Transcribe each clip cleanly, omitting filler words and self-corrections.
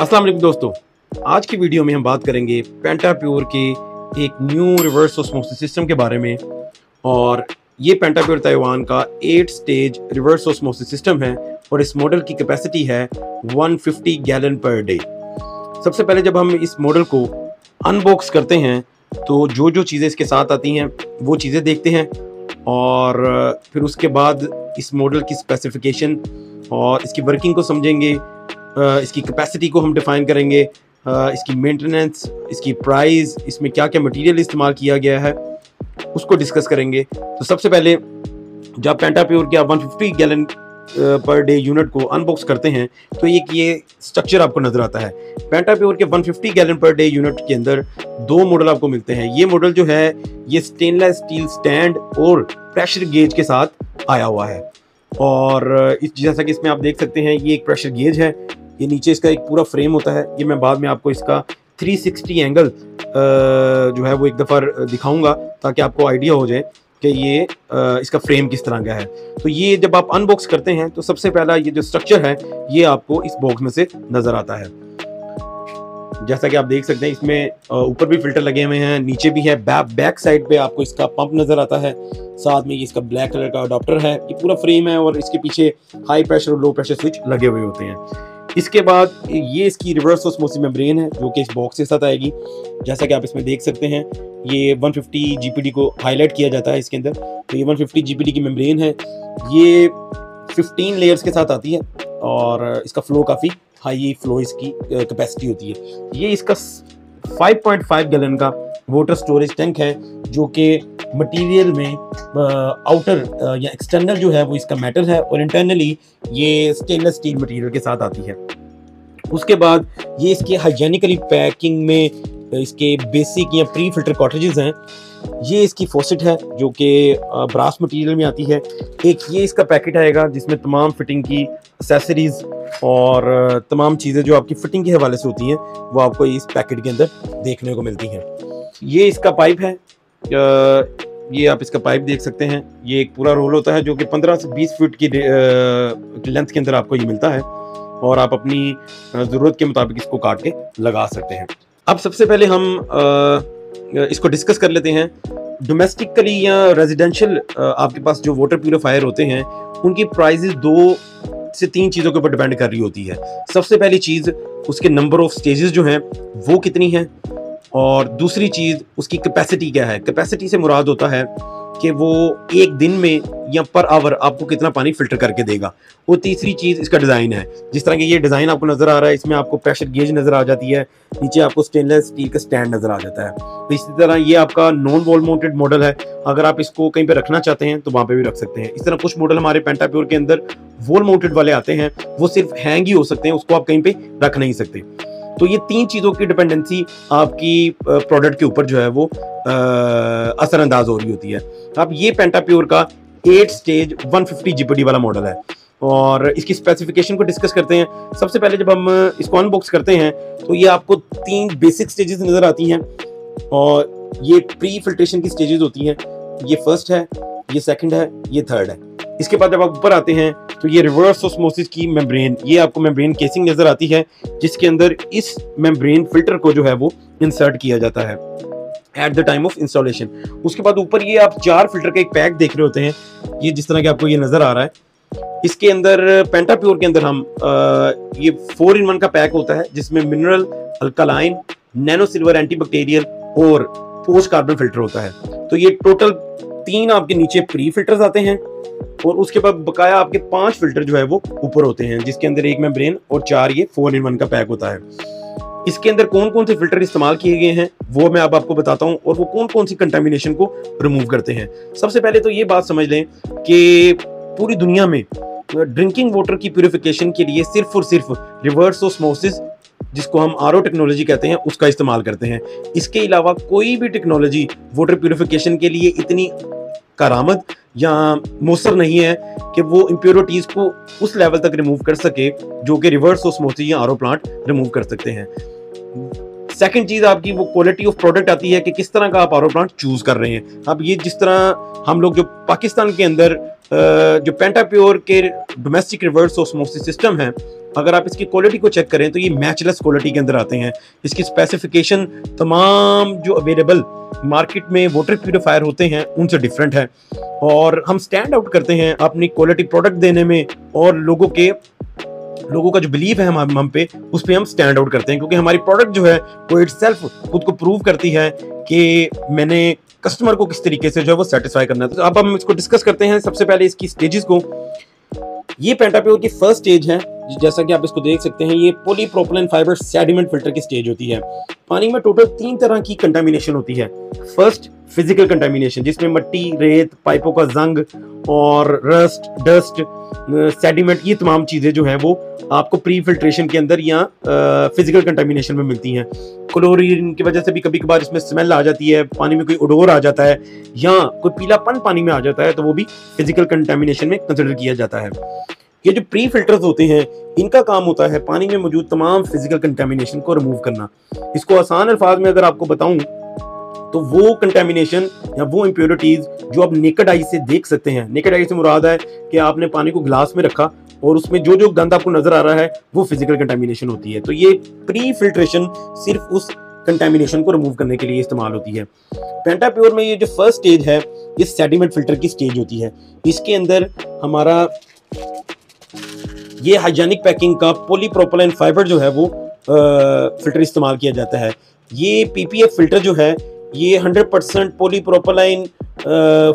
अस्सलाम वालेकुम दोस्तों, आज की वीडियो में हम बात करेंगे पेंटाप्योर के एक न्यू रिवर्स ऑस्मोसिस सिस्टम के बारे में। और ये पेंटाप्योर ताइवान का 8 स्टेज रिवर्स ऑस्मोसिस सिस्टम है और इस मॉडल की कैपेसिटी है 150 गैलन पर डे। सबसे पहले जब हम इस मॉडल को अनबॉक्स करते हैं तो जो जो चीज़ें इसके साथ आती हैं वो चीज़ें देखते हैं और फिर उसके बाद इस मॉडल की स्पेसिफिकेशन और इसकी वर्किंग को समझेंगे, इसकी कैपेसिटी को हम डिफ़ाइन करेंगे, इसकी मेंटेनेंस, इसकी प्राइस, इसमें क्या क्या मटेरियल इस्तेमाल किया गया है उसको डिस्कस करेंगे। तो सबसे पहले जब पेंटाप्योर के 150 गैलन पर डे यूनिट को अनबॉक्स करते हैं तो ये स्ट्रक्चर आपको नज़र आता है। पेंटाप्योर के 150 गैलन पर डे यूनिट के अंदर दो मॉडल आपको मिलते हैं। ये मॉडल जो है ये स्टेनलेस स्टील स्टैंड और प्रेशर गेज के साथ आया हुआ है और इस जैसा कि इसमें आप देख सकते हैं ये एक प्रेशर गेज है। ये नीचे इसका एक पूरा फ्रेम होता है। ये मैं बाद में आपको इसका 360 एंगल जो है वो एक दफ़ा दिखाऊंगा ताकि आपको आइडिया हो जाए कि ये इसका फ्रेम किस तरह का है। तो ये जब आप अनबॉक्स करते हैं तो सबसे पहला ये जो स्ट्रक्चर है ये आपको इस बॉक्स में से नज़र आता है। जैसा कि आप देख सकते हैं इसमें ऊपर भी फिल्टर लगे हुए हैं, नीचे भी है। बैक साइड पे आपको इसका पंप नज़र आता है, साथ में ये इसका ब्लैक कलर का अडॉप्टर है। ये पूरा फ्रेम है और इसके पीछे हाई प्रेशर और लो प्रेशर स्विच लगे हुए होते हैं। इसके बाद ये इसकी रिवर्स ऑस्मोसिस मेम्ब्रेन है जो कि इस बॉक्स के साथ आएगी। जैसा कि आप इसमें देख सकते हैं ये 150 GPD को हाईलाइट किया जाता है इसके अंदर। तो ये 150 GPD की मेम्ब्रेन है, ये 15 लेयर्स के साथ आती है और इसका फ्लो काफ़ी हाई फ्लो इसकी कैपेसिटी होती है। ये इसका 5.5 गैलन का वाटर स्टोरेज टैंक है जो कि मटेरियल में आउटर या एक्सटर्नल जो है वो इसका मेटल है और इंटरनली ये स्टेनलेस स्टील मटेरियल के साथ आती है। उसके बाद ये इसके हाइजीनिकली पैकिंग में इसके बेसिक या प्री फिल्टर कॉटेजेस हैं। ये इसकी फोसेट है जो कि ब्रास मटेरियल में आती है। एक ये इसका पैकेट आएगा जिसमें तमाम फिटिंग की एक्सेसरीज और तमाम चीज़ें जो आपकी फिटिंग के हवाले से होती हैं वो आपको इस पैकेट के अंदर देखने को मिलती हैं। ये इसका पाइप है, ये आप इसका पाइप देख सकते हैं। ये एक पूरा रोल होता है जो कि 15 से 20 फीट की लेंथ के अंदर आपको ये मिलता है और आप अपनी ज़रूरत के मुताबिक इसको काट के लगा सकते हैं। अब सबसे पहले हम इसको डिस्कस कर लेते हैं। डोमेस्टिकली या रेजिडेंशियल आपके पास जो वाटर प्यूरीफायर होते हैं उनकी प्राइसेस 2 से 3 चीज़ों के ऊपर डिपेंड कर रही होती है। सबसे पहली चीज़ उसके नंबर ऑफ स्टेजेस जो हैं वो कितनी हैं और दूसरी चीज़ उसकी कैपेसिटी क्या है। कैपेसिटी से मुराद होता है कि वो एक दिन में या पर आवर आपको कितना पानी फिल्टर करके देगा। और तीसरी चीज़ इसका डिज़ाइन है, जिस तरह के ये डिज़ाइन आपको नज़र आ रहा है इसमें आपको प्रेशर गेज नज़र आ जाती है, नीचे आपको स्टेनलेस स्टील का स्टैंड नज़र आ जाता है। तो इसी तरह ये आपका नॉन वॉल माउंटेड मॉडल है, अगर आप इसको कहीं पर रखना चाहते हैं तो वहाँ पर भी रख सकते हैं। इस तरह कुछ मॉडल हमारे पेंटाप्योर के अंदर वॉल माउंटेड वाले आते हैं, वो सिर्फ हैंग ही हो सकते हैं, उसको आप कहीं पर रख नहीं सकते। तो ये 3 चीज़ों की डिपेंडेंसी आपकी प्रोडक्ट के ऊपर जो है वो असरअंदाज हो रही होती है। अब ये पेंटाप्योर का 8 स्टेज 150 GPD वाला मॉडल है और इसकी स्पेसिफिकेशन को डिस्कस करते हैं। सबसे पहले जब हम इसको अनबॉक्स करते हैं तो ये आपको 3 बेसिक स्टेजेस नज़र आती हैं और ये प्री फिल्ट्रेशन की स्टेजेस होती हैं। ये फर्स्ट है, ये सेकंड है, ये थर्ड है। इसके बाद जब आप ऊपर आते हैं तो ये रिवर्स ऑस्मोसिस की मेम्ब्रेन, ये आपको मेम्ब्रेन केसिंग नज़र आती है जिसके अंदर इस मेम्ब्रेन फिल्टर को जो है वो इंसर्ट किया जाता है at the time of installation. उसके बाद ऊपर ये आप 4 फिल्टर का एक पैक देख रहे होते हैं, ये जिस तरह के आपको ये नज़र आ रहा है। इसके अंदर पेंटाप्योर के अंदर हम ये 4 in 1 का पैक होता है जिसमें mineral, alkaline, nano silver, antibacterial और पोस्ट कार्बन फिल्टर होता है। तो ये टोटल 3 आपके नीचे प्री फिल्टर्स आते हैं और उसके बाद बकाया आपके 5 फिल्टर जो है वो ऊपर होते हैं जिसके अंदर एक मेम्ब्रेन और 4 ये 4 in 1 का पैक होता है। इसके अंदर कौन कौन से फिल्टर इस्तेमाल किए गए हैं वो मैं अब आपको बताता हूँ और वो कौन कौन सी कंटामिनेशन को रिमूव करते हैं। सबसे पहले तो ये बात समझ लें कि पूरी दुनिया में ड्रिंकिंग वाटर की प्यूरिफिकेशन के लिए सिर्फ और सिर्फ रिवर्स ऑस्मोसिस, जिसको हम RO टेक्नोलॉजी कहते हैं, उसका इस्तेमाल करते हैं। इसके अलावा कोई भी टेक्नोलॉजी वाटर प्यूरिफिकेशन के लिए इतनी करामद या मौसर नहीं है कि वो इम्प्योरिटीज़ को उस लेवल तक रिमूव कर सके जो कि रिवर्स ऑस्मोसिस या RO प्लांट रिमूव कर सकते हैं। सेकंड चीज़ आपकी वो क्वालिटी ऑफ प्रोडक्ट आती है कि किस तरह का आप RO प्लांट चूज़ कर रहे हैं। अब ये जिस तरह हम लोग जो पाकिस्तान के अंदर जो पेंटाप्योर के डोमेस्टिक रिवर्स ऑस्मोसिस सिस्टम है अगर आप इसकी क्वालिटी को चेक करें तो ये मैचलेस क्वालिटी के अंदर आते हैं। इसकी स्पेसिफिकेशन तमाम जो अवेलेबल मार्केट में वाटर प्यूरीफायर होते हैं उनसे डिफरेंट है, और हम स्टैंड आउट करते हैं अपनी क्वालिटी प्रोडक्ट देने में, और लोगों का जो बिलीव है हम पे, उस पर हम स्टैंड आउट करते हैं, क्योंकि हमारी प्रोडक्ट जो है वो इटसेल्फ खुद को प्रूव करती है कि मैंने कस्टमर को किस तरीके से जो है वो सेटिस्फाई करना है। तो अब हम इसको डिस्कस करते हैं। सबसे पहले इसकी स्टेजेस को, ये पेंटाप्योर की फर्स्ट स्टेज है, जैसा कि आप इसको देख सकते हैं, ये पॉलीप्रोपिलीन फाइबर सेडिमेंट फिल्टर की स्टेज होती है। पानी में टोटल 3 तरह की कंटामिनेशन होती है। फर्स्ट फिजिकल कंटामिनेशन, जिसमें मिट्टी, रेत, पाइपों का जंग और रस्ट, डस्ट, सेडिमेंट, ये तमाम चीज़ें जो हैं वो आपको प्री फिल्ट्रेशन के अंदर या फिजिकल कंटामिनेशन में मिलती हैं। क्लोरीन की वजह से भी कभी कभार इसमें स्मेल आ जाती है, पानी में कोई उडोर आ जाता है या कोई पीलापन पानी में आ जाता है, तो वो भी फिजिकल कंटामिनेशन में कंसिडर किया जाता है। ये जो प्री फिल्टर्स होते हैं, इनका काम होता है पानी में मौजूद तमाम फिजिकल कंटामिनेशन को रिमूव करना। इसको आसान अल्फाज में अगर आपको बताऊं तो वो कंटेमिनेशन या वो इम्प्योरिटीज़ जो आप नेकेड आई से देख सकते हैं, नेकेड आई से मुराद है कि आपने पानी को ग्लास में रखा और उसमें जो जो गंद आपको नज़र आ रहा है वो फिजिकल कंटेमिनेशन होती है। तो ये प्री फिल्ट्रेशन सिर्फ उस कंटेमिनेशन को रिमूव करने के लिए इस्तेमाल होती है। पेंटाप्योर में ये जो फर्स्ट स्टेज है, ये सेडिमेंट फिल्टर की स्टेज होती है। इसके अंदर हमारा ये हाइजेनिक पैकिंग का पॉलीप्रोपिलीन फाइबर जो है वो फिल्टर इस्तेमाल किया जाता है। ये पीपीएफ फिल्टर जो है ये 100% पॉलीप्रोपिलीन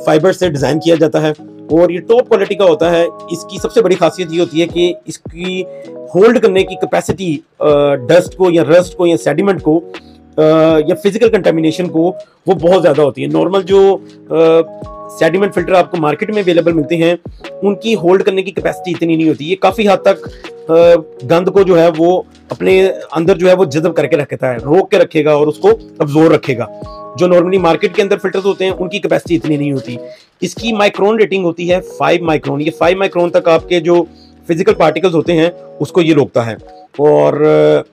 फाइबर से डिज़ाइन किया जाता है और ये टॉप क्वालिटी का होता है। इसकी सबसे बड़ी खासियत ये होती है कि इसकी होल्ड करने की कैपेसिटी डस्ट को या रस्ट को या सेडिमेंट को या फिजिकल कंटामिनेशन को वो बहुत ज़्यादा होती है। नॉर्मल जो सेडिमेंट फिल्टर आपको मार्केट में अवेलेबल मिलते हैं उनकी होल्ड करने की कैपेसिटी इतनी नहीं होती। ये काफ़ी हद तक गंद को जो है वो अपने अंदर जो है वो जज़ब करके रखता है, रोक के रखेगा और उसको अब्जॉर्ब रखेगा। जो नॉर्मली मार्केट के अंदर फिल्टर्स होते हैं उनकी कैपेसिटी इतनी नहीं होती। इसकी माइक्रोन रेटिंग होती है 5 माइक्रोन। ये 5 माइक्रोन तक आपके जो फिजिकल पार्टिकल्स होते हैं उसको ये रोकता है, और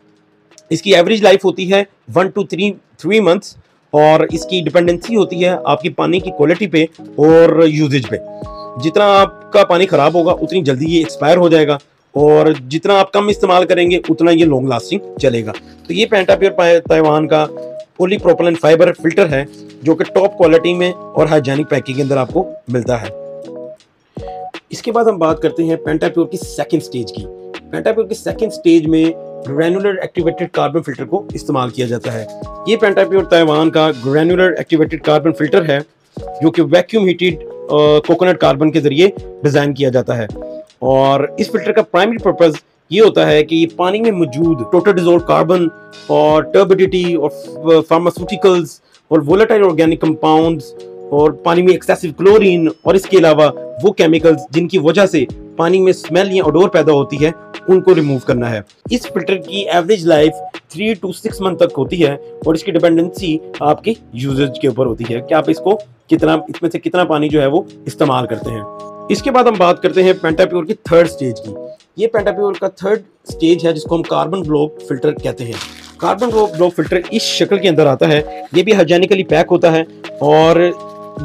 इसकी एवरेज लाइफ होती है 1 to 3 मंथ्स, और इसकी डिपेंडेंसी होती है आपकी पानी की क्वालिटी पे और यूजेज पे। जितना आपका पानी ख़राब होगा उतनी जल्दी ये एक्सपायर हो जाएगा, और जितना आप कम इस्तेमाल करेंगे उतना ये लॉन्ग लास्टिंग चलेगा। तो ये पेंटाप्योर ताइवान का पॉलीप्रोपिलीन फाइबर फिल्टर है जो कि टॉप क्वालिटी में और हाइजेनिक पैकिंग के अंदर आपको मिलता है। इसके बाद हम बात करते हैं पेंटाप्योर की सेकंड स्टेज की। पेंटाप्योर की सेकंड स्टेज में ग्रैनुलर एक्टिवेटेड कार्बन फिल्टर को इस्तेमाल किया जाता है। ये पेंटाप्योर ताइवान का ग्रैनुलर एक्टिवेटेड कार्बन फिल्टर है जो कि वैक्यूम हीटेड कोकोनट कार्बन के जरिए डिज़ाइन किया जाता है, और इस फिल्टर का प्राइमरी पर्पज़ ये होता है कि ये पानी में मौजूद टोटल डिसॉल्व्ड कार्बन और टर्बिडिटी और फार्मास्यूटिकल्स और वोलेटाइल ऑर्गेनिक कंपाउंड्स और पानी में एक्सेसिव क्लोरीन और इसके अलावा वो केमिकल्स जिनकी वजह से पानी में स्मेल या ओडोर पैदा होती है उनको रिमूव करना है। इस फिल्टर की एवरेज लाइफ 3 to 6 मंथ तक होती है, और इसकी डिपेंडेंसी आपके यूजेज के ऊपर होती है कि आप इसको कितना, इसमें से कितना पानी जो है वो इस्तेमाल करते हैं। इसके बाद हम बात करते हैं पेंटाप्योर की थर्ड स्टेज की। ये पेंटाप्योर का थर्ड स्टेज है जिसको हम कार्बन ब्लॉक फिल्टर कहते हैं। कार्बन ब्लॉक फिल्टर इस शक्ल के अंदर आता है। ये भी हाइजेनिकली पैक होता है, और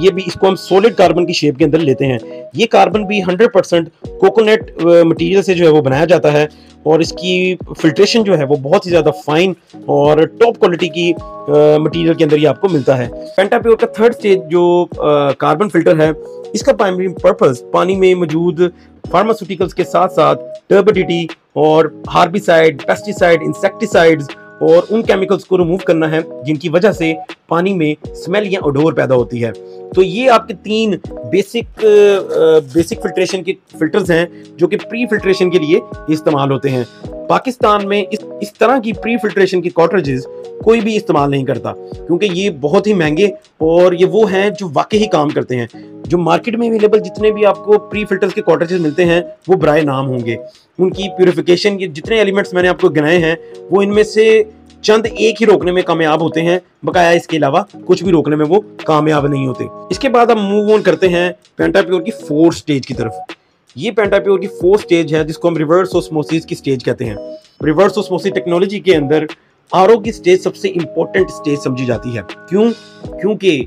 ये भी इसको हम सॉलिड कार्बन की शेप के अंदर लेते हैं। ये कार्बन भी 100% कोकोनट मटेरियल से जो है वो बनाया जाता है, और इसकी फिल्ट्रेशन जो है वो बहुत ही ज़्यादा फाइन और टॉप क्वालिटी की मटेरियल के अंदर ये आपको मिलता है। पेंटाप्योर का थर्ड स्टेज जो कार्बन फिल्टर है, इसका प्राइमरी पर्पज़ पानी में मौजूद फार्मास्यूटिकल्स के साथ साथ टर्बिडिटी और हार्बिसाइड, पेस्टिसाइड, इंसेक्टिसाइड्स और उन केमिकल्स को रिमूव करना है जिनकी वजह से पानी में स्मेल या ओडोर पैदा होती है। तो ये आपके 3 बेसिक फिल्ट्रेशन के फिल्टर्स हैं जो कि प्री फिल्ट्रेशन के लिए इस्तेमाल होते हैं। पाकिस्तान में इस तरह की प्री फिल्ट्रेशन की कार्ट्रिजेस कोई भी इस्तेमाल नहीं करता, क्योंकि ये बहुत ही महंगे और ये वो हैं जो वाकई ही काम करते हैं। जो मार्केट में अवेलेबल जितने भी आपको प्री फिल्टर्स के कार्ट्रिजेस मिलते हैं वो बराए नाम होंगे। उनकी प्योरीफिकेशन, ये जितने एलिमेंट्स मैंने आपको गिनाए हैं वो इनमें से चंद एक ही रोकने में कामयाब होते हैं, बकाया इसके अलावा कुछ भी रोकने में वो कामयाब नहीं होते। इसके बाद हम मूव ऑन करते हैं पेंटाप्योर की फोर्थ स्टेज की तरफ। ये पेंटाप्योर की फोर्थ स्टेज है जिसको हम रिवर्स ऑस्मोसिस की स्टेज कहते हैं। रिवर्स ऑस्मोसिस टेक्नोलॉजी के अंदर आरओ की स्टेज सबसे इम्पोर्टेंट स्टेज समझी जाती है। क्योंकि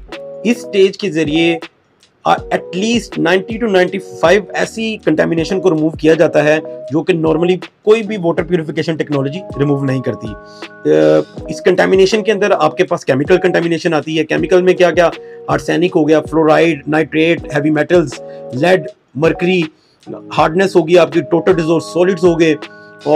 इस स्टेज के जरिए एटलीस्ट 90 टू 95 ऐसी कंटेमिनेशन को रिमूव किया जाता है जो कि नॉर्मली कोई भी वाटर प्यूरिफिकेशन टेक्नोलॉजी रिमूव नहीं करती। इस कंटेमिनेशन के अंदर आपके पास केमिकल कंटेमिनेशन आती है। केमिकल में क्या क्या, आर्सेनिक हो गया, fluoride, nitrate, heavy metals, lead, mercury, hardness होगी आपकी, टोटल डिसोल्व्ड सॉलिड्स हो गए,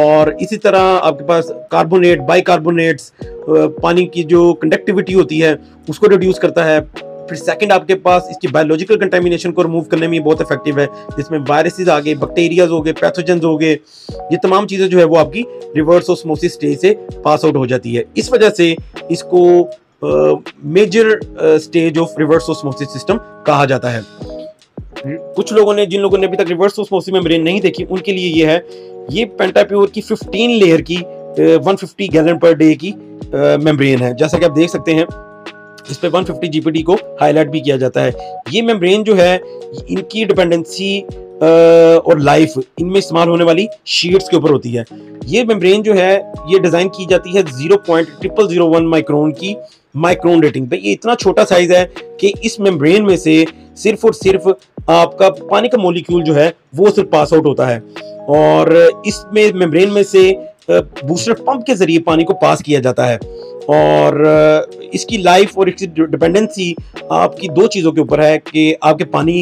और इसी तरह आपके पास कार्बोनेट, बाइकार्बोनेट्स, पानी की जो कंडक्टिविटी होती है उसको रिड्यूस करता है। फिर सेकंड आपके पास इसकी बायोलॉजिकल कंटेमिनेशन को रिमूव करने में बहुत इफेक्टिव है, जिसमें वायरसेस आ गए, बैक्टीरियाज हो गए, पैथोजेंस हो गए, ये तमाम चीज़ें जो है वो आपकी रिवर्स ऑस्मोसिस स्टेज से पास आउट हो जाती है। इस वजह से इसको major stage of reverse osmosis system कहा जाता है। कुछ लोगों ने, जिन लोगों ने अभी तक रिवर्स ऑस्मोसिस मेम्ब्रेन नहीं देखी, उनके लिए ये है, ये पेंटाप्योर की 15 लेयर की 150 गैलन पर डे की मेम्ब्रेन है। जैसा कि आप देख सकते हैं इस पर 150 GPD को हाईलाइट भी किया जाता है। ये मेम्ब्रेन जो है, इनकी डिपेंडेंसी और लाइफ इनमें इस्तेमाल होने वाली शीट्स के ऊपर होती है। ये मेम्ब्रेन जो है ये डिज़ाइन की जाती है 0.0001 माइक्रोन की माइक्रोन रेटिंग पे। ये इतना छोटा साइज है कि इस मेम्ब्रेन में से सिर्फ और सिर्फ आपका पानी का मोलिक्यूल जो है वो सिर्फ पास आउट होता है, और इसमें मेम्ब्रेन में से बूस्टर पंप के जरिए पानी को पास किया जाता है। और इसकी लाइफ और इसकी डिपेंडेंसी आपकी दो चीज़ों के ऊपर है कि आपके पानी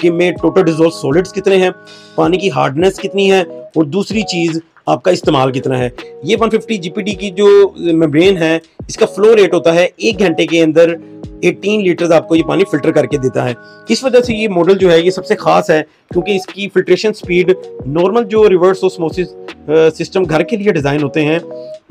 के में टोटल डिसॉल्व सॉलिड्स कितने हैं, पानी की हार्डनेस कितनी है, और दूसरी चीज़ आपका इस्तेमाल कितना है। ये 150 GPD की जो मेम्ब्रेन है इसका फ्लो रेट होता है 1 घंटे के अंदर 18 लीटर आपको ये पानी फिल्टर करके देता है। इस वजह से ये मॉडल जो है ये सबसे खास है, क्योंकि इसकी फिल्ट्रेशन स्पीड नॉर्मल जो रिवर्स ऑस्मोसिस सिस्टम घर के लिए डिज़ाइन होते हैं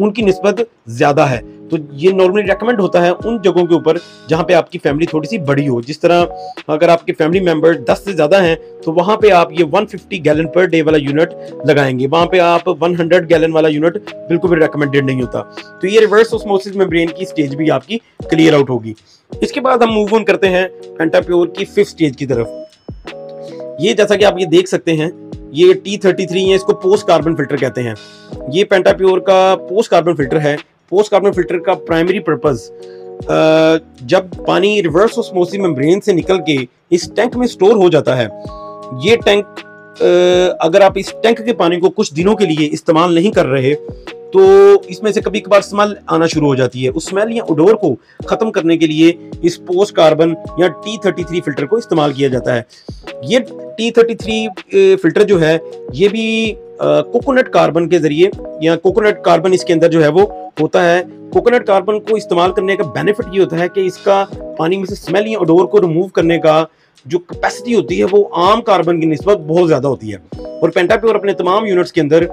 उनकी निस्बत ज़्यादा है। तो ये नॉर्मली रेकमेंड होता है उन जगहों के ऊपर जहाँ पे आपकी फैमिली थोड़ी सी बड़ी हो। जिस तरह अगर आपके फैमिली मेंबर 10 से ज़्यादा हैं तो वहाँ पे आप ये 150 गैलन पर डे वाला यूनिट लगाएंगे, वहाँ पे आप 100 गैलन वाला यूनिट बिल्कुल भी रेकमेंडेड नहीं होता। तो ये रिवर्स ऑस्मोसिस मेम्ब्रेन की स्टेज भी आपकी क्लियर आउट होगी। इसके बाद हम मूव ऑन करते हैं पेंटाप्योर की 5th स्टेज की तरफ। ये जैसा कि आप ये देख सकते हैं ये T33 है, इसको पोस्ट कार्बन फिल्टर कहते हैं। ये पेंटाप्योर का पोस्ट कार्बन फिल्टर है। पोस्ट कार्बन फिल्टर का प्राइमरी पर्पस जब पानी रिवर्स ऑस्मोसिस मेम्ब्रेन से निकल के इस टैंक में स्टोर हो जाता है, ये टैंक अगर आप इस टैंक के पानी को कुछ दिनों के लिए इस्तेमाल नहीं कर रहे तो इसमें से कभी कभार स्मेल आना शुरू हो जाती है। उस स्मेल या ओडोर को ख़त्म करने के लिए इस पोस्ट कार्बन या T33 फिल्टर को इस्तेमाल किया जाता है। ये T33 फिल्टर जो है ये भी कोकोनट कार्बन के ज़रिए, या कोकोनट कार्बन इसके अंदर जो है वो होता है। कोकोनट कार्बन को इस्तेमाल करने का बेनिफिट ये होता है कि इसका पानी में से स्मेल या ओडोर को रिमूव करने का जो कैपेसिटी होती है वो आम कार्बन की निस्बत बहुत ज़्यादा होती है। और पेंटाप्योर अपने तमाम यूनिट्स के अंदर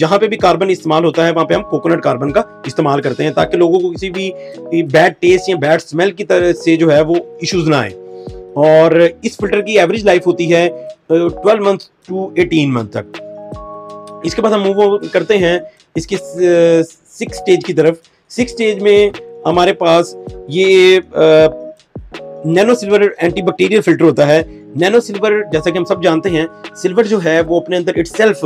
जहाँ पे भी कार्बन इस्तेमाल होता है वहाँ पे हम कोकोनट कार्बन का इस्तेमाल करते हैं, ताकि लोगों को किसी भी बैड टेस्ट या बैड स्मेल की तरह से जो है वो इश्यूज़ ना आए। और इस फिल्टर की एवरेज लाइफ होती है 12 मंथ टू 18 मंथ तक। इसके बाद हम मूव करते हैं इसकी 6th स्टेज की तरफ। 6th स्टेज में हमारे पास ये nano silver anti bacterial filter होता है। नैनो सिल्वर, जैसा कि हम सब जानते हैं, सिल्वर जो है वो अपने अंदर इट्सेल्फ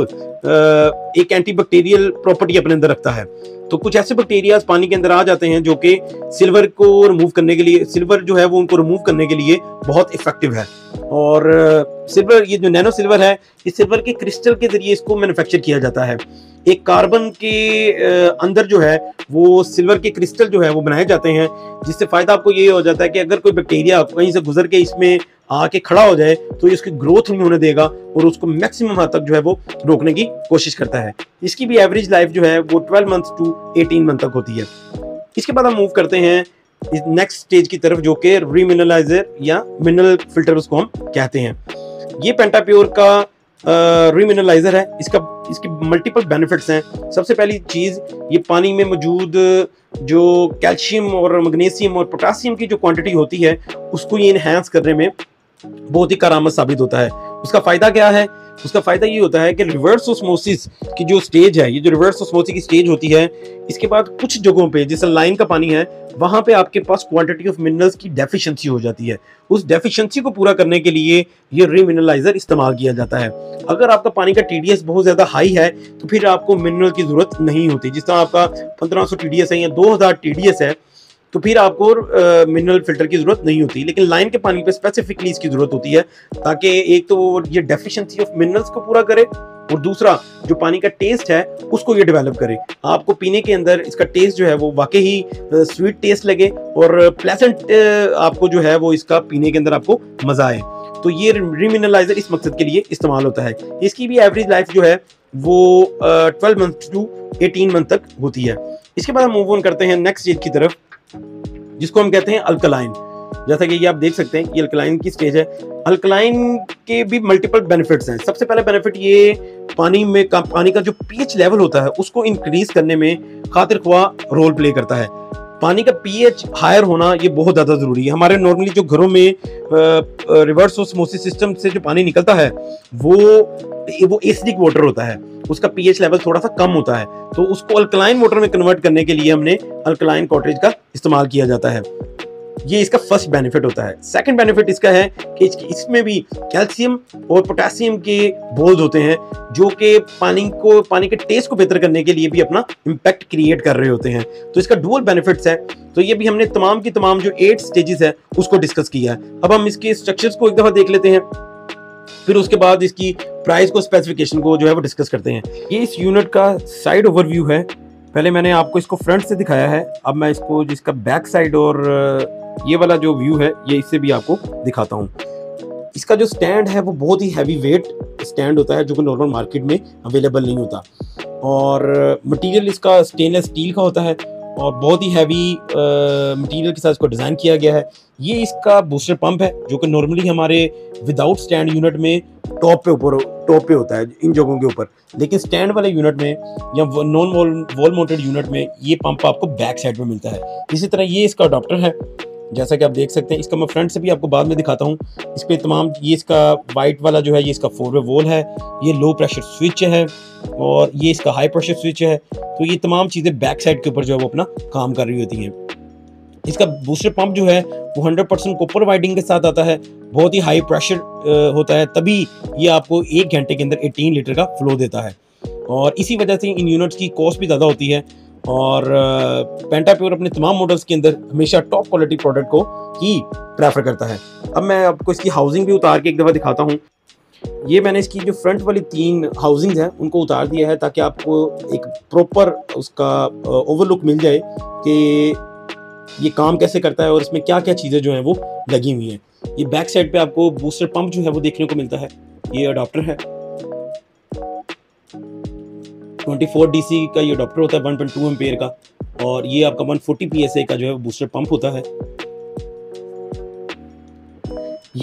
एक एंटी बैक्टीरियल प्रॉपर्टी अपने अंदर रखता है। तो कुछ ऐसे बैक्टीरियाज पानी के अंदर आ जाते हैं जो कि सिल्वर को रिमूव करने के लिए, सिल्वर जो है वो उनको रिमूव करने के लिए बहुत इफेक्टिव है। और सिल्वर, ये जो नैनो सिल्वर है, इस सिल्वर के क्रिस्टल के जरिए इसको मैन्युफैक्चर किया जाता है। एक कार्बन के अंदर जो है वो सिल्वर के क्रिस्टल जो है वो बनाए जाते हैं, जिससे फ़ायदा आपको ये हो जाता है कि अगर कोई बैक्टीरिया कहीं से गुजर के इसमें आके खड़ा हो जाए तो इसकी ग्रोथ नहीं होने देगा और उसको मैक्सिमम हद तक जो है वो रोकने की कोशिश करता है। इसकी भी एवरेज लाइफ जो है वो 12 मंथ टू 18 मंथ तक होती है। इसके बाद हम मूव करते हैं इस नेक्स्ट स्टेज की तरफ, जो कि रीमिनरलाइजर या मिनरल फिल्टर उसको हम कहते हैं। ये पेंटाप्योर का रीमिनरलाइजर है। इसके मल्टीपल बेनिफिट्स हैं। सबसे पहली चीज़, ये पानी में मौजूद जो कैल्शियम और मैग्नीशियम और पोटासियम की जो क्वांटिटी होती है उसको ये इन्हेंस करने में बहुत ही कारगर साबित होता है। उसका फ़ायदा क्या है? उसका फ़ायदा ये होता है कि रिवर्स ऑस्मोसिस की जो स्टेज है, ये जो रिवर्स ऑस्मोसिस की स्टेज होती है, इसके बाद कुछ जगहों पे, जैसे लाइन का पानी है, वहाँ पे आपके पास क्वांटिटी ऑफ मिनरल्स की डेफिशिएंसी हो जाती है। उस डेफिशिएंसी को पूरा करने के लिए ये रीमिनरलाइजर इस्तेमाल किया जाता है। अगर आपका पानी का TDS बहुत ज़्यादा हाई है तो फिर आपको मिनरल की ज़रूरत नहीं होती। जिस तरह आपका 1500 TDS है या 2000 TDS है, तो फिर आपको मिनरल फिल्टर की ज़रूरत नहीं होती। लेकिन लाइन के पानी पे स्पेसिफिकली इसकी ज़रूरत होती है ताकि एक तो ये डेफिशिएंसी ऑफ मिनरल्स को पूरा करे और दूसरा जो पानी का टेस्ट है उसको ये डेवलप करे। आपको पीने के अंदर इसका टेस्ट जो है वो वाकई ही स्वीट टेस्ट लगे और प्लेसेंट आपको जो है वो इसका पीने के अंदर आपको मज़ा आए। तो ये रिमिनरलाइजर इस मकसद के लिए इस्तेमाल होता है। इसकी भी एवरेज लाइफ जो है वो 12 मंथ टू 18 मंथ तक होती है। इसके बाद हम मूव ऑन करते हैं नेक्स्ट स्टेज की तरफ जिसको हम कहते हैं अल्कलाइन। जैसा कि ये आप देख सकते हैं ये अल्कलाइन की स्टेज है। अल्कलाइन के भी मल्टीपल बेनिफिट्स हैं। सबसे पहला बेनिफिट ये पानी का जो पीएच लेवल होता है उसको इंक्रीज करने में खातिर ख्वाह रोल प्ले करता है। पानी का पीएच हायर होना ये बहुत ज़्यादा ज़रूरी है। हमारे नॉर्मली जो घरों में रिवर्स ऑस्मोसिस सिस्टम से जो पानी निकलता है वो एसिडिक वाटर होता है, उसका पीएच लेवल थोड़ा सा कम होता है। तो उसको अल्कलाइन वाटर में कन्वर्ट करने के लिए हमने अल्कलाइन कॉटरेज का इस्तेमाल किया जाता है। ये इसका फर्स्ट बेनिफिट होता है। सेकंड बेनिफिट इसका है कि इसमें भी कैल्शियम और पोटेशियम के बोल्स होते हैं जो कि पानी के टेस्ट को बेहतर करने के लिए भी अपना इम्पैक्ट क्रिएट कर रहे होते हैं। तो इसका डुअल बेनिफिट्स है। तो ये भी हमने तमाम की तमाम जो 8 स्टेजेस है उसको डिस्कस किया है। अब हम इसके स्ट्रक्चर्स को एक दफ़ा देख लेते हैं, फिर उसके बाद इसकी प्राइस को स्पेसिफिकेशन को जो है वो डिस्कस करते हैं। ये इस यूनिट का साइड ओवरव्यू है। पहले मैंने आपको इसको फ्रंट से दिखाया है, अब मैं इसको जिसका बैक साइड और ये वाला जो व्यू है ये इससे भी आपको दिखाता हूँ। इसका जो स्टैंड है वो बहुत ही हैवी वेट स्टैंड होता है जो कि नॉर्मल मार्केट में अवेलेबल नहीं होता और मटेरियल इसका स्टेनलेस स्टील का होता है और बहुत ही हैवी मटेरियल के साथ इसको डिज़ाइन किया गया है। ये इसका बूस्टर पंप है जो कि नॉर्मली हमारे विदाउट स्टैंड यूनिट में टॉप पे होता है इन जगहों के ऊपर, लेकिन स्टैंड वाले यूनिट में या नॉन वॉल माउंटेड यूनिट में ये पंप आपको बैक साइड में मिलता है। इसी तरह ये इसका अडॉप्टर है जैसा कि आप देख सकते हैं। इसका मैं फ्रंट से भी आपको बाद में दिखाता हूँ। इस पर तमाम ये इसका वाइट वाला जो है ये इसका 4-वे वॉल है, ये लो प्रेशर स्विच है और ये इसका हाई प्रेशर स्विच है। तो ये तमाम चीज़ें बैक साइड के ऊपर जो है वो अपना काम कर रही होती हैं। इसका बूस्टर पंप जो है वो 100% कॉपर वायरिंग के साथ आता है, बहुत ही हाई प्रेशर होता है, तभी ये आपको 1 घंटे के अंदर 18 लीटर का फ्लो देता है और इसी वजह से इन यूनिट्स की कॉस्ट भी ज़्यादा होती है। और पेंटाप्योर अपने तमाम मॉडल्स के अंदर हमेशा टॉप क्वालिटी प्रोडक्ट को ही प्रेफर करता है। अब मैं आपको इसकी हाउसिंग भी उतार के एक दफ़ा दिखाता हूँ। ये मैंने इसकी जो फ्रंट वाली 3 हाउसिंग्स हैं उनको उतार दिया है ताकि आपको एक प्रॉपर उसका ओवरलुक मिल जाए कि ये काम कैसे करता है और इसमें क्या क्या चीज़ें जो हैं वो लगी हुई हैं। ये बैक साइड पे आपको बूस्टर पंप जो है वो देखने को मिलता है। ये अडॉप्टर है 24 DC का, ये अडॉप्टर होता है 1.2 एम्पेयर का और ये आपका 140 PSI का जो है बूस्टर पंप होता है।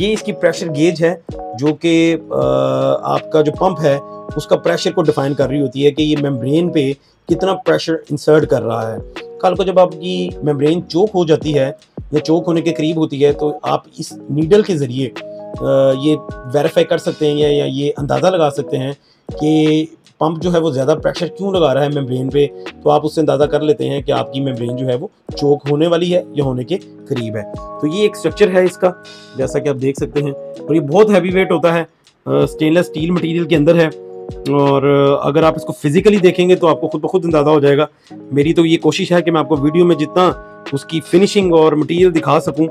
ये इसकी प्रेशर गेज है जो कि आपका जो पंप है उसका प्रेशर को डिफाइन कर रही होती है कि ये मेम्ब्रेन पे कितना प्रेशर इंसर्ट कर रहा है। कल को जब आपकी मेम्ब्रेन चोक हो जाती है या चोक होने के करीब होती है तो आप इस नीडल के ज़रिए ये वेरीफाई कर सकते हैं या ये अंदाज़ा लगा सकते हैं कि पंप जो है वो ज़्यादा प्रेशर क्यों लगा रहा है मेम्ब्रेन पे। तो आप उससे अंदाज़ा कर लेते हैं कि आपकी मेम्ब्रेन जो है वो चोक होने वाली है या होने के करीब है। तो ये एक स्ट्रक्चर है इसका जैसा कि आप देख सकते हैं और ये बहुत हैवी वेट होता है, स्टेनलेस स्टील मटेरियल के अंदर है और अगर आप इसको फिज़िकली देखेंगे तो आपको खुद ब खुद अंदाज़ा हो जाएगा। मेरी तो ये कोशिश है कि मैं आपको वीडियो में जितना उसकी फिनिशिंग और मटीरियल दिखा सकूँ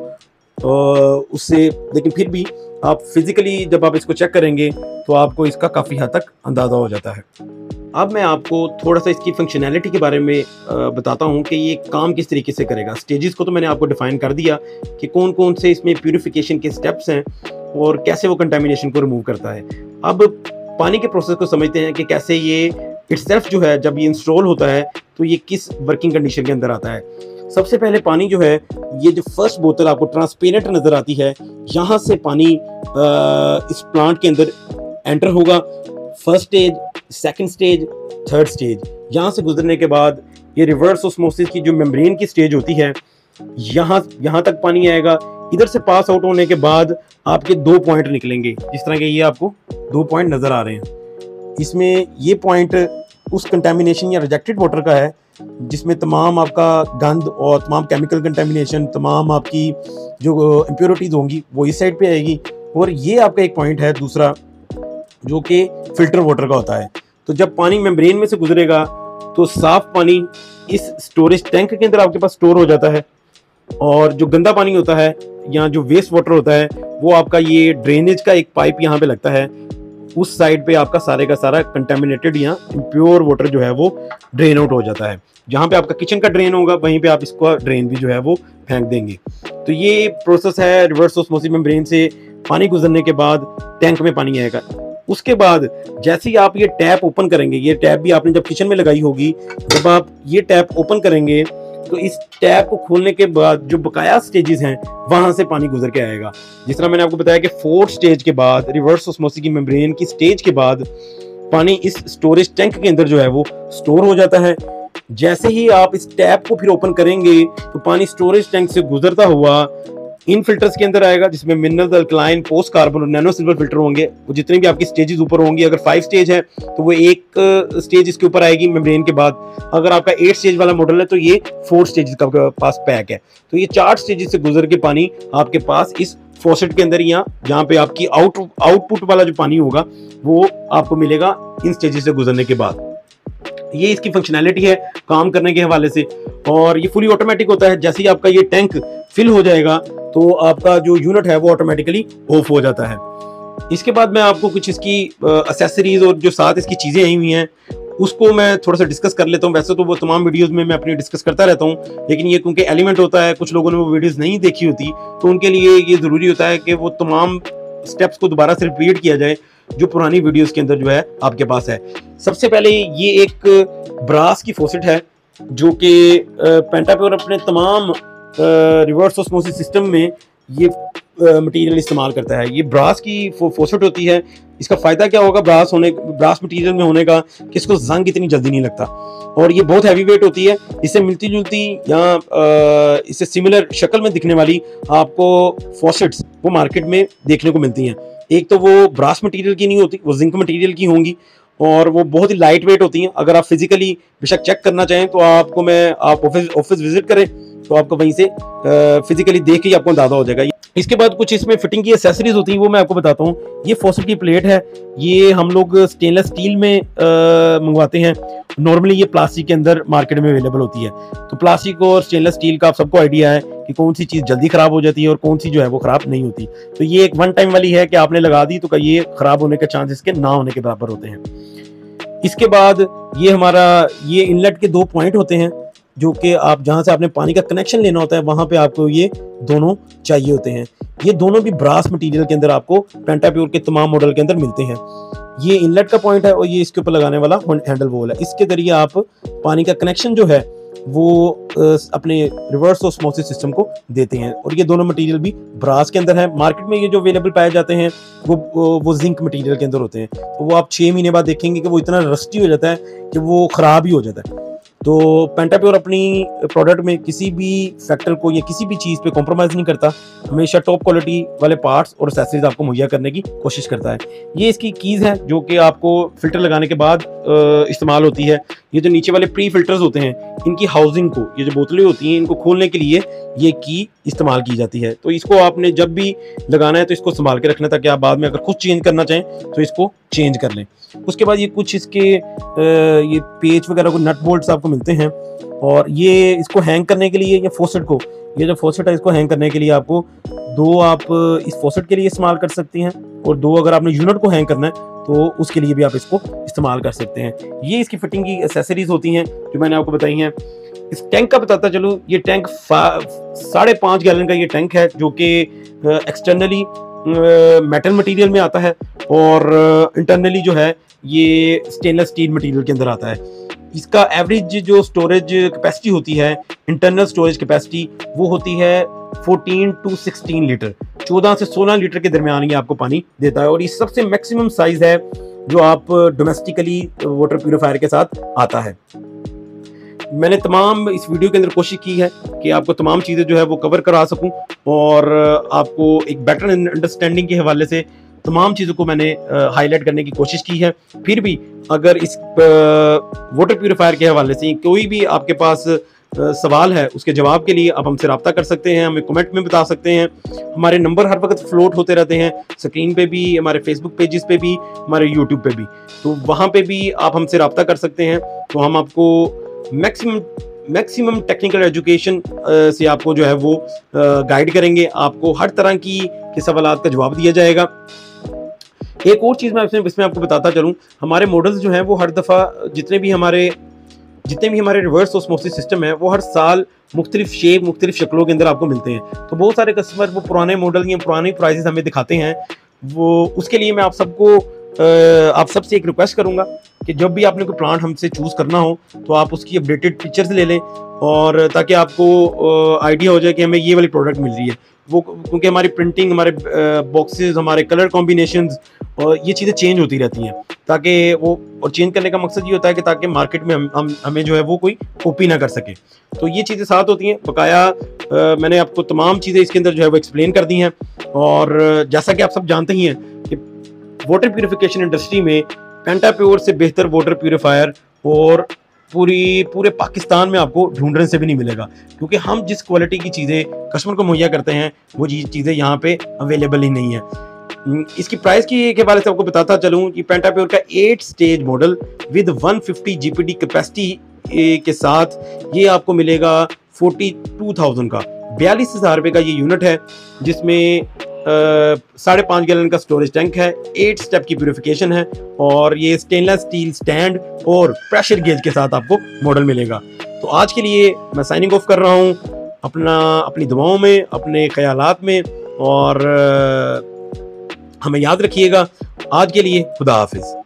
उससे, लेकिन फिर भी आप फिज़िकली जब आप इसको चेक करेंगे तो आपको इसका काफ़ी हद तक अंदाज़ा हो जाता है। अब मैं आपको थोड़ा सा इसकी फंक्शनैलिटी के बारे में बताता हूँ कि ये काम किस तरीके से करेगा। स्टेजेस को तो मैंने आपको डिफ़ाइन कर दिया कि कौन कौन से इसमें प्यूरिफिकेशन के स्टेप्स हैं और कैसे वो कंटामिनेशन को रिमूव करता है। अब पानी के प्रोसेस को समझते हैं कि कैसे ये इट्सेल्फ जो है जब ये इंस्टॉल होता है तो ये किस वर्किंग कंडीशन के अंदर आता है। सबसे पहले पानी जो है ये जो फर्स्ट बोतल आपको ट्रांसपेरेंट नज़र आती है, यहाँ से पानी इस प्लांट के अंदर एंटर होगा। First stage, second stage, third stage, यहाँ से गुजरने के बाद ये रिवर्स ऑस्मोसिस की जो मेम्ब्रेन की स्टेज होती है यहाँ तक पानी आएगा। इधर से पास आउट होने के बाद आपके 2 पॉइंट निकलेंगे जिस तरह के ये आपको 2 पॉइंट नज़र आ रहे हैं। इसमें ये पॉइंट उस कंटामिनेशन या रिजेक्टेड वाटर का है जिसमें तमाम आपका गंद और तमाम केमिकल कंटामिनेशन, तमाम आपकी जो इम्प्योरिटीज़ होंगी वो इस साइड पे आएगी। और ये आपका एक पॉइंट है दूसरा जो कि फ़िल्टर वाटर का होता है। तो जब पानी मेम्ब्रेन में से गुजरेगा तो साफ़ पानी इस स्टोरेज टैंक के अंदर आपके पास स्टोर हो जाता है और जो गंदा पानी होता है या जो वेस्ट वाटर होता है वो आपका ये ड्रेनेज का एक पाइप यहाँ पे लगता है, उस साइड पे आपका सारे का सारा कंटेमिनेटेड या प्योर वाटर जो है वो ड्रेन आउट हो जाता है। जहाँ पे आपका किचन का ड्रेन होगा वहीं पे आप इसको ड्रेन भी जो है वो फेंक देंगे। तो ये प्रोसेस है रिवर्स ऑस्मोसिस मेम्ब्रेन से पानी गुजरने के बाद टैंक में पानी आएगा। उसके बाद जैसे ही आप ये टैप ओपन करेंगे, ये टैप भी आपने जब किचन में लगाई होगी, जब आप ये टैप ओपन करेंगे तो इस टैप को खोलने के बाद जो बकाया स्टेजेस हैं वहां से पानी गुजर के आएगा। जिस तरह मैंने आपको बताया कि 4 स्टेज के बाद रिवर्स ऑस्मोसिस की मेम्ब्रेन की स्टेज के बाद पानी इस स्टोरेज टैंक के अंदर जो है वो स्टोर हो जाता है। जैसे ही आप इस टैप को फिर ओपन करेंगे तो पानी स्टोरेज टैंक से गुजरता हुआ इन फिल्टर्स के अंदर आएगा, जिसमें मिनरल, अल्कलाइन, पोस्ट कार्बन और नैनो सिल्वर फिल्टर होंगे। वो जितने भी आपकी स्टेजेस ऊपर होंगी, अगर 5 स्टेज है तो वो एक स्टेज इसके ऊपर आएगी मेम्ब्रेन के बाद। अगर आपका 8 स्टेज वाला मॉडल है तो ये 4 स्टेजेस का पास पैक है। तो ये 4 स्टेजेस से गुजर के पानी आपके पास इस फोसेट के अंदर या जहाँ पे आपकी आउटपुट वाला जो पानी होगा वो आपको मिलेगा इन स्टेजेस से गुजरने के बाद। ये इसकी फंक्शनैलिटी है काम करने के हवाले से, और ये फुली ऑटोमेटिक होता है। जैसे ही आपका ये टैंक फिल हो जाएगा तो आपका जो यूनिट है वो ऑटोमेटिकली ऑफ हो जाता है। इसके बाद मैं आपको कुछ इसकी एक्सेसरीज और जो साथ इसकी चीज़ें आई हुई हैं उसको मैं थोड़ा सा डिस्कस कर लेता हूँ। वैसे तो वो तमाम वीडियोस में मैं अपनी डिस्कस करता रहता हूँ, लेकिन ये क्योंकि एलिमेंट होता है, कुछ लोगों ने वो वीडियोस नहीं देखी होती तो उनके लिए ये ज़रूरी होता है कि वो तमाम स्टेप्स को दोबारा से रिपीट किया जाए जो पुरानी वीडियोस के अंदर जो है आपके पास है। सबसे पहले ये एक ब्रास की फोसेट है जो कि पेंटाप्योर अपने तमाम रिवर्स ऑस्मोसिस सिस्टम में ये मटेरियल इस्तेमाल करता है। ये ब्रास की फोसेट होती है। इसका फ़ायदा क्या होगा ब्रास मटेरियल में होने का कि इसको जंग इतनी जल्दी नहीं लगता, और ये बहुत हैवी वेट होती है। इससे मिलती जुलती या इससे सिमिलर शक्ल में दिखने वाली आपको फोसेट्स वो मार्केट में देखने को मिलती हैं। एक तो वो ब्रास मटेरियल की नहीं होती, वो जिंक मटेरियल की होंगी और वो बहुत ही लाइट वेट होती हैं। अगर आप फिजिकली बेशक चेक करना चाहें तो आपको आप ऑफिस विजिट करें तो आपको वहीं से फिजिकली देख के ही आपको अंदाजा हो जाएगा। इसके बाद कुछ इसमें फिटिंग की एक्सेसरीज होती है वो मैं आपको बताता हूँ। ये फॉसेट की प्लेट है, ये हम लोग स्टेनलेस स्टील में मंगवाते हैं। नॉर्मली ये प्लास्टिक के अंदर मार्केट में अवेलेबल होती है। तो प्लास्टिक और स्टेनलेस स्टील का आप सबको आइडिया है कि कौन सी चीज़ जल्दी ख़राब हो जाती है और कौन सी जो है वो ख़राब नहीं होती। तो ये एक वन टाइम वाली है कि आपने लगा दी तो ये ख़राब होने के चांस इसके ना होने के बराबर होते हैं। इसके बाद ये हमारा ये इनलेट के 2 पॉइंट होते हैं जो कि आप जहाँ से आपने पानी का कनेक्शन लेना होता है वहाँ पे आपको ये दोनों चाहिए होते हैं। ये दोनों भी ब्रास मटेरियल के अंदर आपको पेंटाप्योर के तमाम मॉडल के अंदर मिलते हैं। ये इनलेट का पॉइंट है और ये इसके ऊपर लगाने वाला हैंडल वॉल है। इसके जरिए आप पानी का कनेक्शन जो है वो अपने रिवर्स ऑस्मोसिस सिस्टम को देते हैं। और ये दोनों मटेरियल भी ब्रास के अंदर है। मार्केट में ये जो अवेलेबल पाए जाते हैं वो जिंक मटेरियल के अंदर होते हैं। तो वो आप 6 महीने बाद देखेंगे कि वो इतना रस्टी हो जाता है कि वो ख़राब ही हो जाता है। तो पेंटाप्योर अपनी प्रोडक्ट में किसी भी फैक्टर को या किसी भी चीज़ पे कॉम्प्रोमाइज़ नहीं करता, हमेशा टॉप क्वालिटी वाले पार्ट्स और एक्सेसरीज आपको मुहैया करने की कोशिश करता है। ये इसकी कीज़ है जो कि आपको फ़िल्टर लगाने के बाद इस्तेमाल होती है। ये जो नीचे वाले प्री फिल्टर्स होते हैं इनकी हाउसिंग को, ये जो बोतलें होती हैं इनको खोलने के लिए ये की इस्तेमाल की जाती है। तो इसको आपने जब भी लगाना है तो इसको संभाल के रखना ताकि आप बाद में अगर खुद चेंज करना चाहें तो इसको चेंज कर लें। उसके बाद ये कुछ इसके ये पेच वगैरह को नट बोल्ट्स आपको मिलते हैं। और ये इसको हैंग करने के लिए या फोसेट को, ये जो फोसेट है इसको हैंग करने के लिए आपको 2 आप इस फोसेट के लिए इस्तेमाल कर सकती हैं और 2 अगर आपने यूनिट को हैंग करना है तो उसके लिए भी आप इसको इस्तेमाल कर सकते हैं। ये इसकी फिटिंग की एक्सेसरीज होती हैं जो मैंने आपको बताई हैं। इस टैंक का बताता चलो, ये टैंक 5.5 गैलन का ये टैंक है जो कि एक्सटर्नली मेटल मटेरियल में आता है और इंटरनली जो है ये स्टेनलेस स्टील मटेरियल के अंदर आता है। इसका एवरेज जो स्टोरेज कैपेसिटी होती है, इंटरनल स्टोरेज कैपेसिटी, वो होती है 14 से 16 लीटर, 14 से 16 लीटर के दरमियान ये आपको पानी देता है। और ये सबसे मैक्सिमम साइज़ है जो आप डोमेस्टिकली वाटर प्यूरीफायर के साथ आता है। मैंने तमाम इस वीडियो के अंदर कोशिश की है कि आपको तमाम चीज़ें जो है वो कवर करा सकूं और आपको एक बेटर अंडरस्टैंडिंग के हवाले से तमाम चीज़ों को मैंने हाईलाइट करने की कोशिश की है। फिर भी अगर इस वाटर प्यूरीफायर के हवाले से कोई भी आपके पास सवाल है उसके जवाब के लिए आप हमसे रब्ता कर सकते हैं, हमें कमेंट में बता सकते हैं। हमारे नंबर हर वक्त फ्लोट होते रहते हैं, स्क्रीन पे भी, हमारे फेसबुक पेजेस पे भी, हमारे यूट्यूब पे भी, तो वहाँ पे भी आप हमसे रब्ता कर सकते हैं। तो हम आपको मैक्सिमम मैक्सिमम टेक्निकल एजुकेशन से आपको जो है वो गाइड करेंगे, आपको हर तरह के सवाल का जवाब दिया जाएगा। एक और चीज़ मैं इसमें आपको बताता चलूँ, हमारे मॉडल्स जो हैं वो हर दफ़ा जितने भी हमारे रिवर्स ऑस्मोसिस सिस्टम है वो हर साल मुख्तलिफ शेप मुख्तलिफ शक्लों के अंदर आपको मिलते हैं। तो बहुत सारे कस्टमर वो पुराने मॉडल या पुराने प्राइजेस हमें दिखाते हैं, वो उसके लिए मैं आप सबसे एक रिक्वेस्ट करूंगा कि जब भी आपने कोई प्लांट हमसे चूज़ करना हो तो आप उसकी अपडेटेड पिक्चर्स ले लें, और ताकि आपको आइडिया हो जाए कि हमें ये वाली प्रोडक्ट मिल रही है। वो क्योंकि हमारी प्रिंटिंग, हमारे बॉक्सेस, हमारे कलर कॉम्बिनेशंस और ये चीज़ें चेंज होती रहती हैं, ताकि वो, और चेंज करने का मकसद ये होता है कि ताकि मार्केट में हमें जो है वो कोई कॉपी ना कर सके। तो ये चीज़ें साथ होती हैं। बकाया मैंने आपको तमाम चीज़ें इसके अंदर जो है वो एक्सप्लेन कर दी हैं। और जैसा कि आप सब जानते ही हैं कि वाटर प्योरीफिकेशन इंडस्ट्री में पेंटाप्योर से बेहतर वाटर प्योरीफायर और पूरे पाकिस्तान में आपको ढूंढने से भी नहीं मिलेगा, क्योंकि हम जिस क्वालिटी की चीज़ें कस्टमर को मुहैया करते हैं वो चीज़ें यहाँ पे अवेलेबल ही नहीं है। इसकी प्राइस के हवाले से आपको बताता चलूँ कि पेंटाप्योर का 8 stage model with 150 GPD capacity के साथ ये आपको मिलेगा 42,000 का, 42,000 रुपये का ये यूनिट है, जिसमें 5.5 गैलन का स्टोरेज टैंक है, 8 स्टेप की प्योरीफिकेशन है, और ये स्टेनलेस स्टील स्टैंड और प्रेशर गेज के साथ आपको मॉडल मिलेगा। तो आज के लिए मैं साइनिंग ऑफ कर रहा हूँ, अपनी दुआओं में, अपने ख्यालात में, और हमें याद रखिएगा। आज के लिए खुदा हाफिज़।